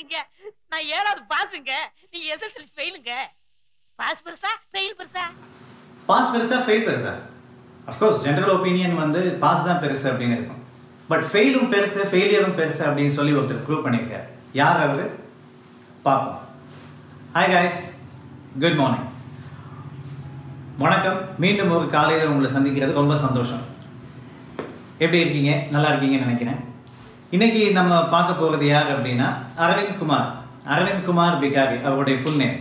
இருக்கீங்க. நான் ஏழாவது பாஸுங்க, நீங்க எஸ்எஸ்எல் ஃபெயிலுங்க. பாஸ் பெருசா ஃபெயில் பெருசா? பாஸ் பெருசா ஃபெயில் பெருசா? ஆஃப் கோர்ஸ் ஜெனரல் ஒபினியன் வந்து பாஸ் தான் பெருசு அப்படின்னு இருக்கும். பட் ஃபெயிலும் பெருசு ஃபெயிலியரும் பெருசு அப்படின்னு சொல்லி ஒருத்தர் ப்ரூவ் பண்ணியிருக்காரு. யார் அவரு? பார்ப்போம். ஹாய் கைஸ், குட் மார்னிங், வணக்கம். மீண்டும் ஒரு காலையில் உங்களை சந்திக்கிறது ரொம்ப சந்தோஷம். எப்படி இருக்கீங்க? நல்லா இருக்கீங்கன்னு நினைக்கிறேன். இன்றைக்கி நம்ம பார்க்க போகிறது யார் அப்படின்னா அரவிந்த் குமார் பிகாரி. அவருடைய ஃபுல் நேம்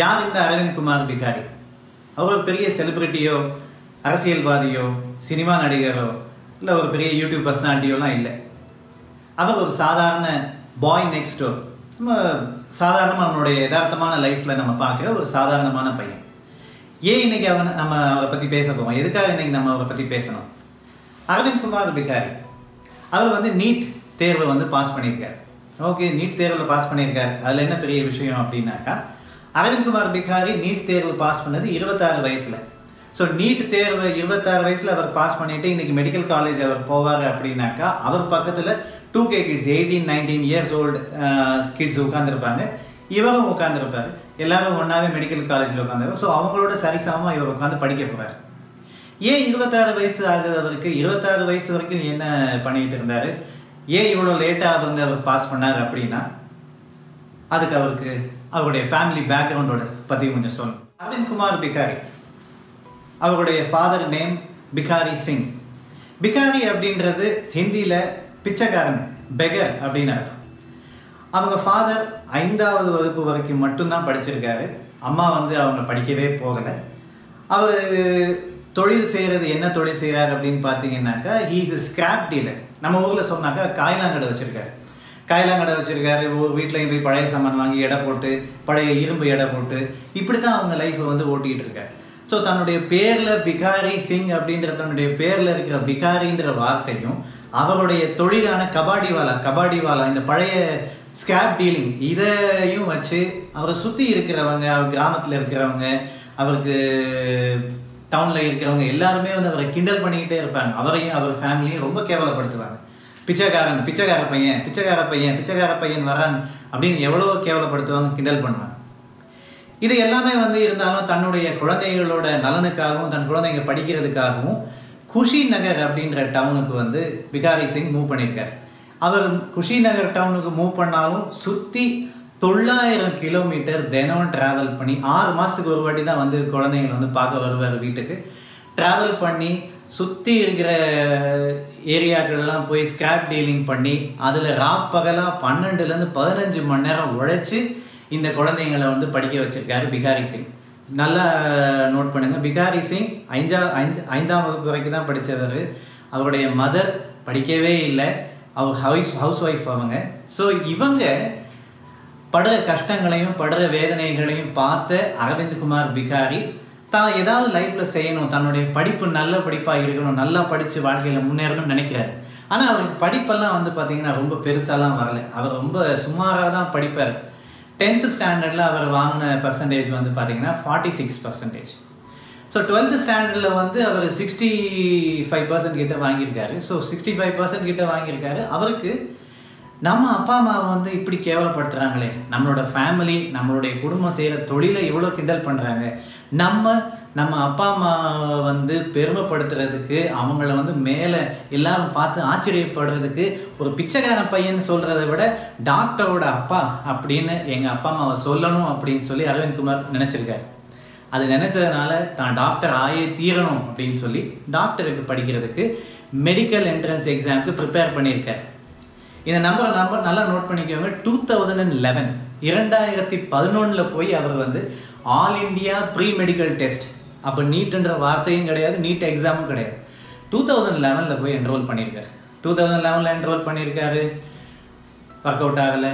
யார்? இந்த அரவிந்த் குமார் பிகாரி அவர் ஒரு பெரிய செலிப்ரிட்டியோ அரசியல்வாதியோ சினிமா நடிகரோ இல்லை ஒரு பெரிய யூடியூப் பர்சனாலிட்டியோலாம் இல்லை. அவர் ஒரு சாதாரண பாய் நெக்ஸ்ட் டோர், நம்ம சாதாரணமாக நம்மளுடைய யதார்த்தமான லைஃப்பில் நம்ம பார்க்குற ஒரு சாதாரணமான பையன். ஏன் இன்றைக்கி நம்ம அவரை பற்றி பேச போவோம்? எதுக்காக இன்றைக்கி நம்ம அவரை பற்றி பேசணும்? அரவிந்த் குமார் பிகாரி அவர் வந்து நீட் தேர்வை வந்து பாஸ் பண்ணியிருக்கார். ஓகே, நீட் தேர்வில் பாஸ் பண்ணியிருக்கார். அதில் என்ன பெரிய விஷயம் அப்படின்னாக்கா, அரவிந்த் குமார் பிகாரி நீட் தேர்வு பாஸ் பண்ணது 26 வயசில். ஸோ நீட் தேர்வு 26 வயசில் அவர் பாஸ் பண்ணிவிட்டு இன்றைக்கி மெடிக்கல் காலேஜ் அவர் போவார் அப்படின்னாக்கா, அவர் பக்கத்தில் 2K kids 18-19 years old kids உட்காந்துருப்பாங்க, இவரும் உட்காந்துருப்பார். எல்லோரும் ஒன்றாவே மெடிக்கல் காலேஜில் உட்காந்துருப்பாங்க. ஸோ அவங்களோட சரிசமமாக இவர் உட்காந்து படிக்க போகிறார். ஏன் 26 வயசு ஆகுறவருக்கு 26 வயசு வரைக்கும் என்ன பண்ணிக்கிட்டு இருந்தார், ஏன் இவ்வளோ லேட்டாக வந்து அவர் பாஸ் பண்ணார் அப்படின்னா, அதுக்கு அவருடைய ஃபேமிலி பேக்ரவுண்டோட பற்றி கொஞ்சம் சொல்லணும். அரவிந்த் குமார் பிகாரி அவருடைய ஃபாதர் நேம் பிகாரி சிங். பிகாரி அப்படின்றது ஹிந்தியில் பிச்சைக்காரன், பெகர் அப்படின்னு அர்த்தம். அவங்க ஃபாதர் 5வது வகுப்பு வரைக்கும் மட்டும்தான் படிச்சிருக்காரு. அம்மா வந்து அவங்க படிக்கவே போகலை. அவர் தொழில் செய்கிறது, என்ன தொழில் செய்கிறார் அப்படின்னு பார்த்தீங்கன்னாக்கா, ஹீஸ் ஸ்கிராப் டீலர். நம்ம ஊரில் சொன்னாக்கா காய்லாங்கடை வச்சுருக்காரு. காய்லாங்கடை வச்சுருக்காரு. ஒவ்வொரு வீட்டிலையும் போய் பழைய சாமான் வாங்கி எடை போட்டு, பழைய இரும்பு எடை போட்டு, இப்படி தான் அவங்க லைஃப்பை வந்து ஓட்டிகிட்டு இருக்காரு. ஸோ தன்னுடைய பேரில் பிகாரி சிங் அப்படின்ற தன்னுடைய பேரில் இருக்கிற பிகாரின்ற வார்த்தையும் அவருடைய தொழிலான கபாடிவாலா இந்த பழைய ஸ்கிராப் டீலிங் இதையும் வச்சு அவரை சுற்றி இருக்கிறவங்க, அவர் கிராமத்தில் இருக்கிறவங்க, அவருக்கு டவுனில் இருக்கிறவங்க எல்லாருமே வந்து அவரை கிண்டல் பண்ணிக்கிட்டே இருப்பாங்க. அவரையும் அவர் ஃபேமிலியும் ரொம்ப கேவலப்படுத்துவாங்க. பிச்சைக்காரன் வரான் அப்படின்னு எவ்வளோ கேவலப்படுத்துவாங்க, கிண்டல் பண்ணுவாங்க. இது எல்லாமே வந்து இருந்தாலும் தன்னுடைய குழந்தைகளோட நலனுக்காகவும் தன் குழந்தைங்க படிக்கிறதுக்காகவும் குஷி நகர் அப்படின்ற டவுனுக்கு வந்து பிகாரி சிங் மூவ் பண்ணியிருக்கார். அவர் குஷி நகர் டவுனுக்கு மூவ் பண்ணாலும் சுற்றி 900 கிலோமீட்டர் தினம் ட்ராவல் பண்ணி, 6 மாதத்துக்கு ஒரு வாட்டி தான் வந்து குழந்தைங்களை வந்து பார்க்க வருவார் வீட்டுக்கு. ட்ராவல் பண்ணி சுற்றி இருக்கிற ஏரியாக்கள்லாம் போய் ஸ்கிராப் டீலிங் பண்ணி அதில் ராப்பகலாக 12-15 மணி நேரம் உழைச்சி இந்த குழந்தைங்களை வந்து படிக்க வச்சிருக்காரு பிகாரி சிங். நல்லா நோட் பண்ணுங்கள், பிகாரி சிங் 5ஆம் வகுப்பு வரைக்கும் தான் படித்தவர். அவருடைய மதர் படிக்கவே இல்லை, அவர் ஹவுஸ் ஒய்ஃப் அவங்க. ஸோ இவங்க படுற கஷ்டங்களையும் படுற வேதனைகளையும் பார்த்த அரவிந்த் குமார் பிகாரி தான் ஏதாவது லைஃப்பில் செய்யணும், தன்னுடைய படிப்பு நல்ல படிப்பாக இருக்கணும், நல்லா படித்து வாழ்க்கையில் முன்னேறணும்னு நினைக்கிறாரு. ஆனால் அவருக்கு படிப்பெல்லாம் வந்து பார்த்திங்கன்னா ரொம்ப பெருசாலாம் வரலை. அவர் ரொம்ப சுமாராக தான் படிப்பார். 10th ஸ்டாண்டர்டில் அவர் வாங்கின பர்சன்டேஜ் வந்து பார்த்திங்கன்னா 46%. ஸோ 12th ஸ்டாண்டர்டில் வந்து அவர் 65% கிட்ட வாங்கியிருக்காரு. ஸோ 65% கிட்ட வாங்கியிருக்காரு. அவருக்கு நம்ம அப்பா அம்மாவை வந்து இப்படி கேவலப்படுத்துகிறாங்களே, நம்மளோட ஃபேமிலி, நம்மளுடைய குடும்பம் செய்கிற தொழிலை இவ்வளோ கிண்டல் பண்ணுறாங்க, நம்ம அப்பா அம்மாவை வந்து பெருமைப்படுத்துறதுக்கு, அவங்கள வந்து மேலே எல்லாரும் பார்த்து ஆச்சரியப்படுறதுக்கு ஒரு பிச்சைக்கார பையன் சொல்கிறத விட டாக்டரோட அப்பா அப்படின்னு எங்கள் அப்பா அம்மாவை சொல்லணும் அப்படின்னு சொல்லி அரவிந்த் குமார் நினச்சிருக்காரு. அது நினச்சதுனால தான் டாக்டர் ஆயே தீரணும் அப்படின்னு சொல்லி டாக்டருக்கு படிக்கிறதுக்கு மெடிக்கல் என்ட்ரன்ஸ் எக்ஸாமுக்கு ப்ரிப்பேர் பண்ணியிருக்கார். இந்த நம்பர் நல்லா நோட் பண்ணிக்கோங்க. 2011 போய் அவர் வந்து all India pre medical test, அப்போ நீட்டுன்ற வார்த்தையும் கிடையாது, நீட் எக்ஸாமும் கிடையாது, 2011 போய் என்ரோல் பண்ணியிருக்காரு. 2011 என்ரோல் பண்ணியிருக்காரு. ஒர்க் அவுட் ஆகலை,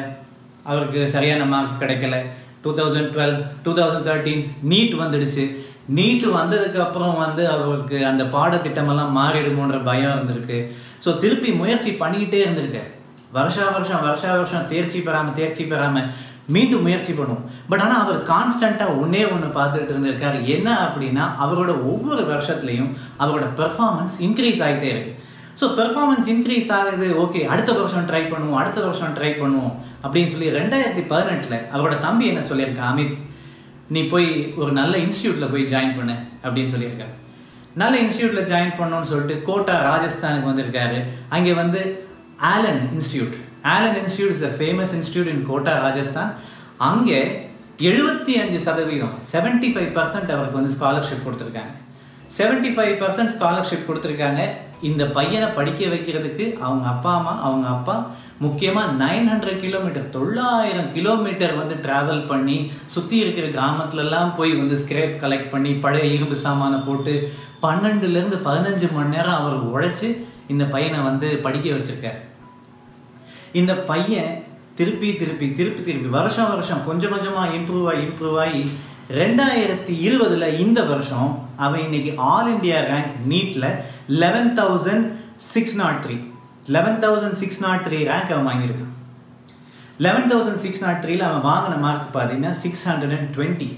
அவருக்கு சரியான மார்க் கிடைக்கல. 2012 2013 நீட் வந்துடுச்சு. நீட்டு வந்ததுக்கப்புறம் வந்து அவருக்கு அந்த பாடத்திட்டமெல்லாம் மாறிடுமோன்ற பயம் இருந்திருக்கு. ஸோ திருப்பி முயற்சி பண்ணிக்கிட்டே இருந்திருக்காரு. வருஷம் தேர்ச்சி பெறாமல் மீண்டும் முயற்சி பண்ணுவோம். பட் ஆனால் அவர் கான்ஸ்டண்ட்டாக ஒன்று பார்த்துட்டு இருந்திருக்காரு. என்ன அப்படின்னா, அவரோட ஒவ்வொரு வருஷத்துலேயும் அவரோட பெர்ஃபார்மன்ஸ் இன்க்ரீஸ் ஆகிட்டே இருக்குது. So performance increase is okay, அடுத்த வருஷம் ட்ரை பண்ணுவோம் அப்படினு சொல்லி 2018ல அவரோட தம்பி என்ன சொல்லிருக்கான், அமித் நீ போய் ஒரு நல்ல இன்ஸ்டிட்யூட்ல போய் ஜாயின் பண்ணு அப்படினு சொல்லிருக்கான். நல்ல இன்ஸ்டிட்யூட்ல ஜாயின் பண்ணனும்னு சொல்லிட்டு கோட்டா ராஜஸ்தானுக்கு வந்திருக்காரு. அங்க வந்து Allen Institute is a famous institute in Kota, Rajasthan. அங்க 75% 75% அவருக்கு வந்து ஸ்காலர்ஷிப் கொடுத்திருக்காங்க. 75% ஸ்காலர்ஷிப் கொடுத்திருக்காங்க. இந்த பையனை படிக்க வைக்கிறதுக்கு அவங்க அப்பா முக்கியமா 900 கிலோமீட்டர் வந்து டிராவல் பண்ணி சுத்தி இருக்கிற கிராமத்துல எல்லாம் போய் வந்து ஸ்கிராப் கலெக்ட் பண்ணி பழைய இரும்பு சாமான போட்டு 12-15 மணி நேரம் அவர் உழைச்சு இந்த பையனை வந்து படிக்க வச்சிருக்காரு. இந்த பையன் திருப்பி வருஷம் கொஞ்சமா இம்ப்ரூவ் ஆகி 2020ல இந்த வருஷம் அவன் இன்னைக்கு ஆல் இந்தியா ரேங்க் நீட்ல 11,603 ரேங்க் அவன் வாங்கியிருக்கான். 11,603ல அவன் வாங்கின மார்க் பார்த்தீங்கன்னா 620.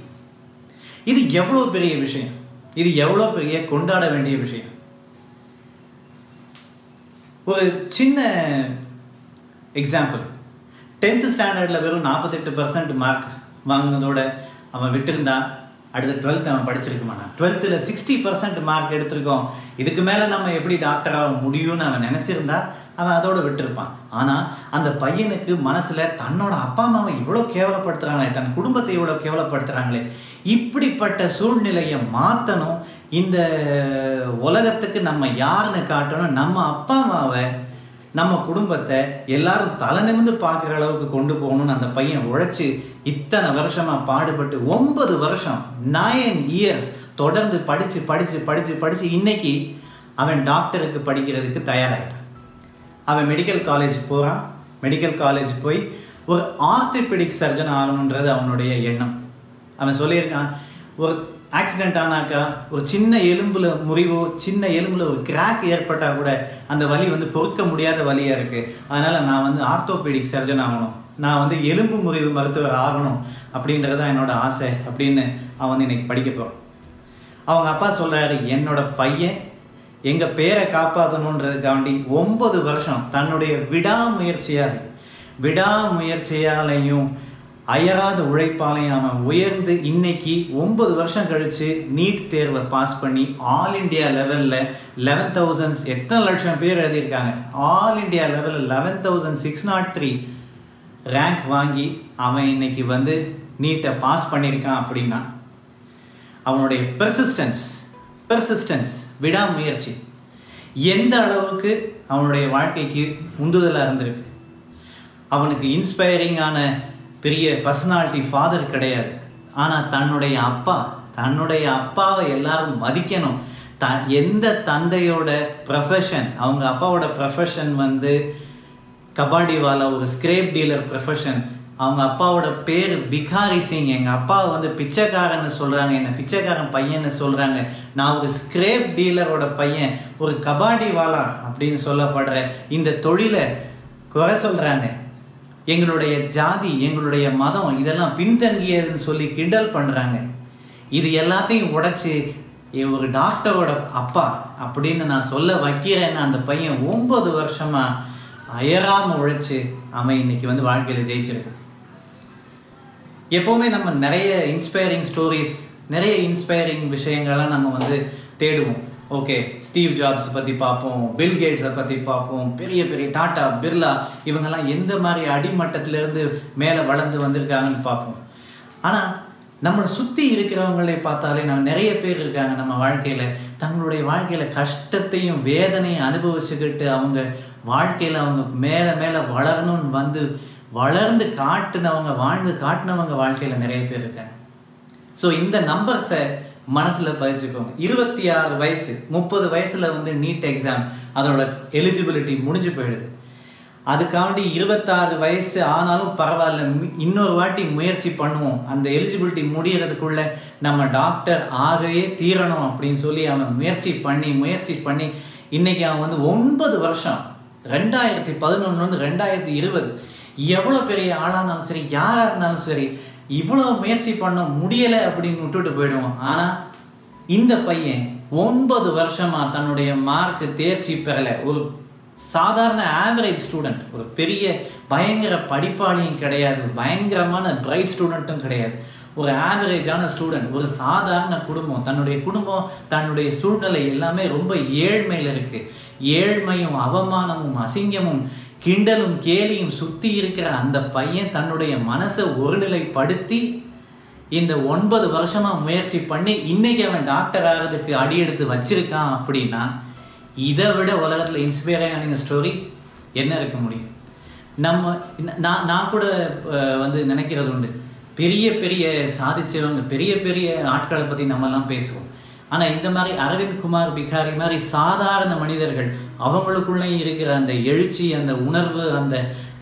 இது எவ்வளோ பெரிய விஷயம், இது எவ்வளோ பெரிய கொண்டாட வேண்டிய விஷயம். ஒரு சின்ன எக்ஸாம்பிள், 10th ஸ்டாண்டர்டில் வெறும் 48% மார்க் வாங்கினதோட அவன் விட்டுருந்தான், அடுத்த 12th அவன் படிச்சிருக்க மாட்டான். 12th 60% மார்க் எடுத்திருக்கோம், இதுக்கு மேலே நம்ம எப்படி டாக்டர் ஆக முடியும்னு அவன் நினச்சிருந்தா அவன் அதோட விட்டுருப்பான். ஆனால் அந்த பையனுக்கு மனசில் தன்னோட அப்பா அம்மாவை இவ்வளோ கேவலப்படுத்துகிறாங்களே, தன் குடும்பத்தை இவ்வளோ கேவலப்படுத்துகிறாங்களே, இப்படிப்பட்ட சூழ்நிலையை மாற்றணும், இந்த உலகத்துக்கு நம்ம யாருன்னு காட்டணும், நம்ம அப்பா அம்மாவை நம்ம குடும்பத்தை எல்லாரும் தலை நிமிந்து பார்க்குற அளவுக்கு கொண்டு போகணும்னு அந்த பையன் உழைச்சி இத்தனை வருஷமாக பாடுபட்டு 9 வருஷம் 9 இயர்ஸ் தொடர்ந்து படித்து இன்னைக்கு அவன் டாக்டருக்கு படிக்கிறதுக்கு தயாராகிட்டான். அவன் மெடிக்கல் காலேஜ் போய் ஒரு ஆர்த்தோபெடிக் சர்ஜன் ஆகணுன்றது அவனுடைய எண்ணம். அவன் சொல்லியிருக்கான், ஒரு ஆக்சிடென்ட் ஆனாக்கா ஒரு சின்ன எலும்பில் முறிவோ சின்ன எலும்பில் ஒரு கிராக் ஏற்பட்டால் கூட அந்த வலி வந்து பொறுக்க முடியாத வலியாக இருக்குது, அதனால் நான் வந்து ஆர்த்தோபெடிக் சர்ஜன் ஆகணும், நான் வந்து எலும்பு முறிவு மருத்துவர் ஆகணும் அப்படின்றது தான் என்னோட ஆசை அப்படின்னு அவன் வந்து இன்னைக்கு படிக்க போகிறான். அவங்க அப்பா சொல்கிறாரு, என்னோட பையன் எங்கள் பேரை காப்பாற்றணுன்றதுக்காண்டி 9 வருஷம் தன்னுடைய விடாமுயற்சியாலையும் அயராத உழைப்பாலையும் அவன் உயர்ந்து இன்னைக்கு 9 வருஷம் கழித்து நீட் தேர்வை பாஸ் பண்ணி ஆல் இண்டியா லெவலில் 11,000 எத்தனை லட்சம் பேர் எழுதியிருக்காங்க, ஆல் இண்டியா லெவலில் 11,603 ரேங்க் வாங்கி அவன் இன்னைக்கு வந்து நீட்டை பாஸ் பண்ணியிருக்கான். அப்படின்னா அவனுடைய பெர்சிஸ்டன்ஸ் விடாமுயற்சி எந்த அளவுக்கு அவனுடைய வாழ்க்கைக்கு உந்துதலாக இருந்திருக்கு. அவனுக்கு இன்ஸ்பைரிங்கான பெரிய பர்சனாலிட்டி ஃபாதர் கிடையாது, ஆனால் தன்னுடைய அப்பாவை எல்லாரும் மதிக்கணும். எந்த தந்தையோட ப்ரொஃபஷன், அவங்க அப்பாவோட ப்ரொஃபஷன் வந்து கபாடிவாலா, ஒரு ஸ்கிரேப் டீலர் ப்ரொஃபஷன், அவங்க அப்பாவோட பேர் பிகாரி சிங், எங்கள் அப்பாவை வந்து பிச்சைக்காரன்னு சொல்கிறாங்க, என்ன பிச்சைக்காரன் பையன்னு சொல்கிறாங்க, நான் ஒரு ஸ்கிரேப் டீலரோட பையன், ஒரு கபாடிவாலா அப்படின்னு சொல்லப்படுற இந்த தொழிலை குறை சொல்கிறாங்க, எங்களுடைய ஜாதி எங்களுடைய மதம் இதெல்லாம் பின்தங்கியதுன்னு சொல்லி கிண்டல் பண்ணுறாங்க. இது எல்லாத்தையும் உடைச்சி ஒரு டாக்டரோட அப்பா அப்படின்னு நான் சொல்ல வைக்கிறேன்னு அந்த பையன் 9 வருஷமாக அயராமல் உழைச்சி அவன் இன்னைக்கு வந்து வாழ்க்கையில் ஜெயிச்சிருக்கான். எப்போவுமே நம்ம நிறைய இன்ஸ்பைரிங் ஸ்டோரிஸ், நிறைய இன்ஸ்பைரிங் விஷயங்கள்லாம் நம்ம வந்து தேடுவோம். ஓகே, ஸ்டீவ் ஜாப்ஸை பற்றி பார்ப்போம், பில் கேட்ஸை பற்றி பார்ப்போம், பெரிய பெரிய டாட்டா பிர்லா இவங்கெல்லாம் எந்த மாதிரி அடிமட்டத்திலேருந்து மேலே வளர்ந்து வந்திருக்காங்கன்னு பார்ப்போம். ஆனால் நம்மளை சுற்றி இருக்கிறவங்களே பார்த்தாலே நம்ம நிறைய பேர் இருக்காங்க நம்ம வாழ்க்கையில், தங்களுடைய வாழ்க்கையில் கஷ்டத்தையும் வேதனையும் அனுபவிச்சுக்கிட்டு அவங்க வாழ்க்கையில் அவங்க மேலே வளரணும்னு வந்து வளர்ந்து காட்டினவங்க, வாழ்ந்து காட்டினவங்க வாழ்க்கையில் நிறைய பேர் இருக்காங்க. ஸோ இந்த நம்பர்ஸை மனசில் பயிற்சிக்கோங்க. 26 வயசு 30 வயசுல வந்து நீட் எக்ஸாம் அதோட எலிஜிபிலிட்டி முடிஞ்சு போயிடுது. அதுக்காண்டி 26 வயசு ஆனாலும் பரவாயில்ல, இன்னொரு வாட்டி முயற்சி பண்ணுவோம், அந்த எலிஜிபிலிட்டி முடிகிறதுக்குள்ள நம்ம டாக்டர் ஆகவே தீரணும் அப்படின்னு சொல்லி அவன் முயற்சி பண்ணி இன்னைக்கு அவன் வந்து 9 வருஷம் 2011 2020 எவ்வளோ பெரிய ஆளானாலும் சரி யாராக இருந்தாலும் சரி இவ்வளோ முயற்சி பண்ண முடியலை அப்படின்னு விட்டுட்டு போயிடுவோம். ஆனால் இந்த பையன் 9 வருஷமா தன்னுடைய மார்க் தேர்ச்சி பெறல ஒரு சாதாரண average student ஒரு பெரிய பயங்கர படிப்பாளியும் கிடையாது பயங்கரமான bright studentம் கிடையாது ஒரு average ஆன student ஒரு சாதாரண குடும்பம் தன்னுடைய சூழ்நிலை எல்லாமே ரொம்ப ஏழ்மையில இருக்கு ஏழ்மையும் அவமானமும் அசிங்கமும் கிண்டலும் கேலியும் சுத்தி இருக்கிற அந்த பையன் தன்னுடைய மனசை ஒருநிலைப்படுத்தி இந்த 9 வருஷமா முயற்சி பண்ணி இன்னைக்கு அவன் டாக்டர் ஆகிறதுக்கு அடி எடுத்து வச்சிருக்கான் அப்படினா இத விட உலகத்துல இன்ஸ்பைரிங் ஸ்டோரி என்ன இருக்க முடியும் நம்ம நான் கூட வந்து நினைக்கிறது உண்டு பெரிய பெரிய சாதிச்சவங்க பெரிய பெரிய ஆட்களை பத்தி நம்ம எல்லாம் பேசுவோம் ஆனா இந்த மாதிரி அரவிந்த் குமார் பிகாரி மாதிரி சாதாரண மனிதர்கள் அவங்களுக்குள்ள இருக்கிற அந்த எழுச்சி அந்த உணர்வு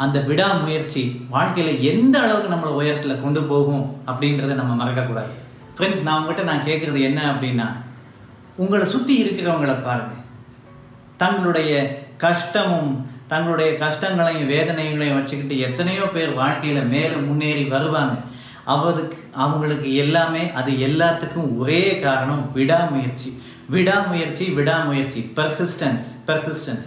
அந்த விடா முயற்சி வாழ்க்கையில எந்த அளவுக்கு நம்மள உயரத்துல கொண்டு போகும் அப்படிங்கறதை நம்ம மறக்க கூடாது फ्रेंड्स நான் உங்ககிட்ட நான் கேக்குறது என்ன அப்படினா உங்களை சுத்தி இருக்கிறவங்கள பாருங்க தங்களுடைய கஷ்டமும் தங்களுடைய கஷ்டங்களையும் வேதனைகளையும் வச்சிக்கிட்டு எத்தனையோ பேர் வாழ்க்கையில மேலே முன்னேறி வருவாங்க அவங்களுக்கு எல்லாமே அது எல்லாத்துக்கும் ஒரே காரணம் விடாமுயற்சி persistence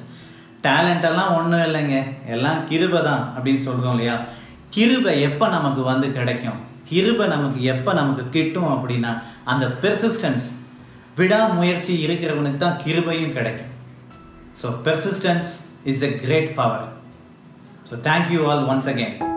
talent எல்லாம் ஒண்ணும் இல்லைங்க எல்லாம் கிருபை தான் அப்படி சொல்றோம் இல்லையா கிருபை எப்ப நமக்கு வந்து கிடைக்கும் கிருபை நமக்கு எப்ப நமக்கு கிட்டும் அப்படினா அந்த persistence விடாமுயற்சி இருக்கிறவனுக்கு தான் கிருபையும் கிடைக்கும் so persistence is a great power so thank you all once again